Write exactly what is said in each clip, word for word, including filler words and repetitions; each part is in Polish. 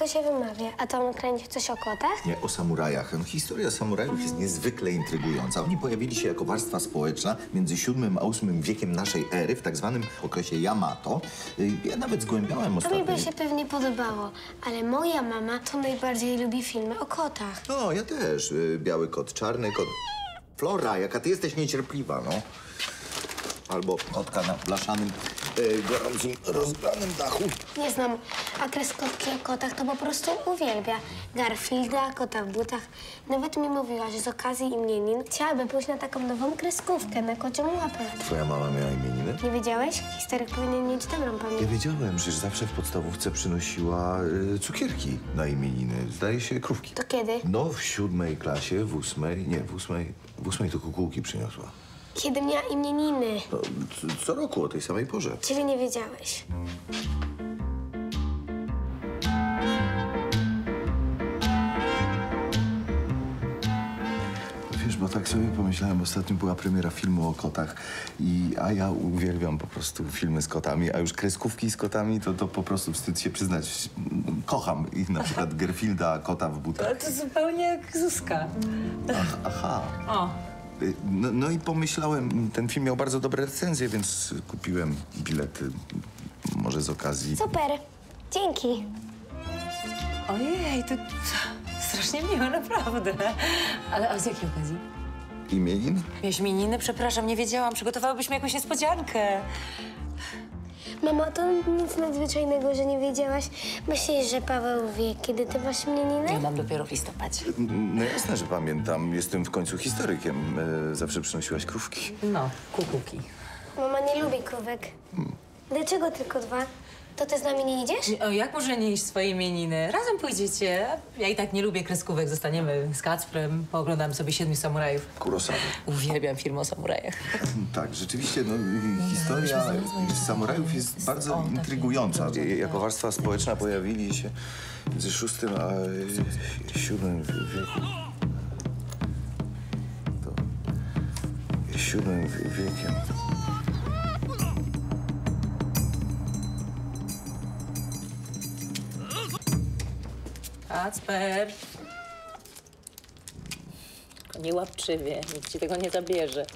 to się wymawia. A to on kręci coś o kotach? Nie, o samurajach. No, historia samurajów mm. jest niezwykle intrygująca. Oni pojawili się jako warstwa społeczna między siódmym a ósmym wiekiem naszej ery, w tak zwanym okresie Yamato. Ja nawet zgłębiałem ostatnio. To mi by się pewnie podobało, ale moja mama to najbardziej lubi filmy o kotach. No, ja też. Biały kot, czarny kot. Flora, jaka ty jesteś niecierpliwa, no. Albo kotka na blaszanym, yy, gorącym, rozgranym dachu. Nie znam, a kreskówki o kotach to po prostu uwielbia. Garfielda, kota w butach. Nawet mi mówiła, że z okazji imienin chciałaby pójść na taką nową kreskówkę, na kocią łapę. Twoja mama miała imieniny? Nie wiedziałeś? Historyk powinien mieć dobrą pamięć. Ja wiedziałem, że zawsze w podstawówce przynosiła y, cukierki na imieniny. Zdaje się, krówki. To kiedy? No, w siódmej klasie, w ósmej, nie, w ósmej, w ósmej to kukułki przyniosła. Kiedy miała imieniny. No, co roku o tej samej porze. Czyli nie wiedziałeś. Wiesz, bo tak sobie pomyślałem, ostatnio była premiera filmu o kotach. I, a ja uwielbiam po prostu filmy z kotami, a już kreskówki z kotami to, to po prostu wstyd się przyznać. Kocham ich, na przykład Garfielda, kota w butach. Ale to zupełnie jak Zuzka. Ach, aha. O. No, no i pomyślałem, ten film miał bardzo dobre recenzje, więc kupiłem bilety, może z okazji. Super, dzięki. Ojej, to strasznie miło, naprawdę. Ale a z jakiej okazji? Imienin? Miałeś imieniny? Przepraszam, nie wiedziałam. Przygotowałabyś mi jakąś niespodziankę. Mamo, to nic nadzwyczajnego, że nie wiedziałaś. Myślisz, że Paweł wie, kiedy ty masz imieninę? Ja mam dopiero w listopadzie. No jasne, że pamiętam. Jestem w końcu historykiem. Zawsze przynosiłaś krówki. No, kukułki. Mama nie lubi krówek. Hmm. Dlaczego tylko dwa? To ty z nami nie idziesz? Nie, o, jak może nie iść swojej imieniny? Razem pójdziecie. Ja i tak nie lubię kreskówek. Zostaniemy z Kacprem, pooglądam sobie Siedmiu Samurajów. Kurosawa. Uwielbiam film o samurajach. Tak, rzeczywiście, no, historia samurajów jest bardzo intrygująca. Jako warstwa społeczna pojawili się między szóstym a siódmym wieku. To siódmym wiekiem. Kacper. Niełapczywie, nikt ci tego nie zabierze.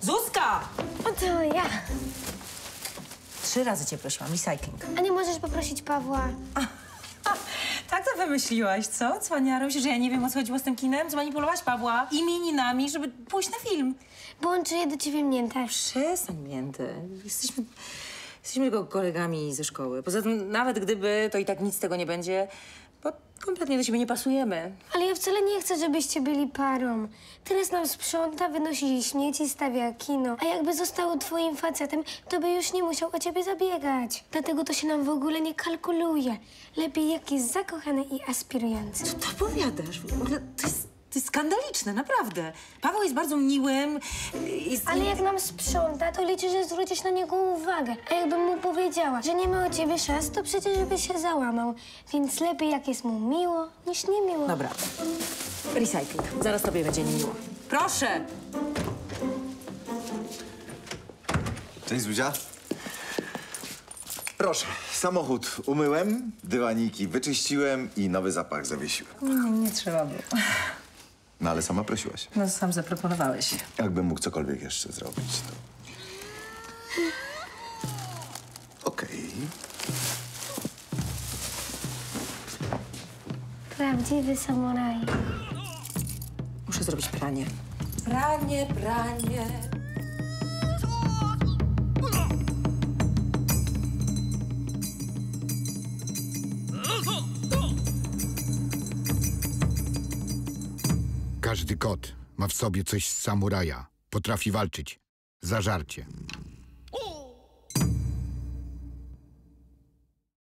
Zuzka! O, to ja. Trzy razy cię prosiłam i cycling. A nie możesz poprosić Pawła? A, a, tak to wymyśliłaś, co? Cwaniaruś, że ja nie wiem, o co chodziło z tym kinem? Zmanipulowałaś Pawła imieninami, żeby pójść na film. Bo on czuje do ciebie miętę. Przestań mięty. Jesteśmy, jesteśmy tylko kolegami ze szkoły. Poza tym, nawet gdyby, to i tak nic z tego nie będzie, bo kompletnie do siebie nie pasujemy. Ale ja wcale nie chcę, żebyście byli parą. Teraz nam sprząta, wynosi śmieci, stawia kino. A jakby zostało twoim facetem, to by już nie musiał o ciebie zabiegać. Dlatego to się nam w ogóle nie kalkuluje. Lepiej jak jest zakochany i aspirujący. Co ty opowiadasz? W ogóle to jest... To jest skandaliczne, naprawdę. Paweł jest bardzo miłym. Jest... Ale jak nam sprząta, to liczy, że zwrócisz na niego uwagę. A jakbym mu powiedziała, że nie ma o ciebie szans, to przecież by się załamał. Więc lepiej, jak jest mu miło, niż niemiło. Dobra. Recycling. Zaraz tobie będzie niemiło. Proszę! Cześć, Zuzia. Proszę, samochód umyłem, dywaniki wyczyściłem i nowy zapach zawiesiłem. Nie, nie trzeba było. No ale sama prosiłaś. No sam zaproponowałeś. Jakbym mógł cokolwiek jeszcze zrobić, to... Okej. Okay. Prawdziwy samuraj. Muszę zrobić pranie. Pranie, pranie. Każdy kot ma w sobie coś z samuraja. Potrafi walczyć. Zażarcie.